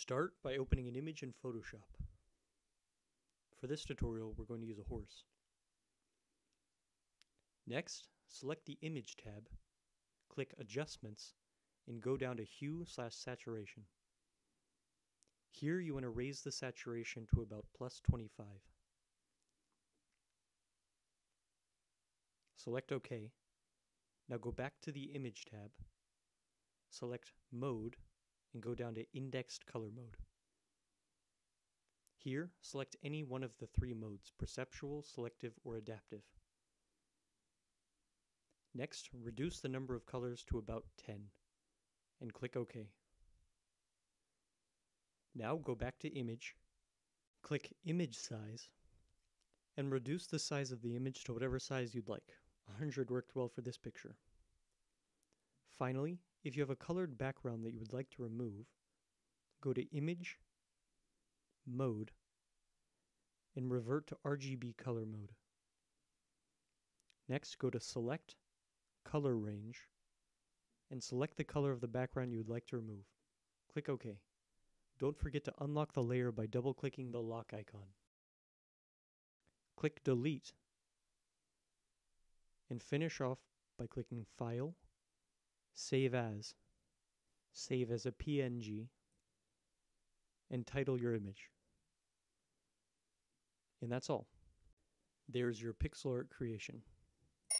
Start by opening an image in Photoshop. For this tutorial, we're going to use a horse. Next, select the Image tab, click Adjustments, and go down to Hue/Saturation. Here you want to raise the saturation to about +25. Select OK. Now go back to the Image tab, select Mode, and go down to Indexed Color Mode. Here, select any one of the three modes, Perceptual, Selective, or Adaptive. Next, reduce the number of colors to about 10, and click OK. Now go back to Image, click Image Size, and reduce the size of the image to whatever size you'd like. 100 worked well for this picture. Finally, if you have a colored background that you would like to remove, go to Image, Mode, and revert to RGB Color Mode. Next, go to Select, Color Range, and select the color of the background you would like to remove. Click OK. Don't forget to unlock the layer by double-clicking the lock icon. Click Delete, and finish off by clicking File, Save as a PNG, and title your image. And that's all. There's your pixel art creation.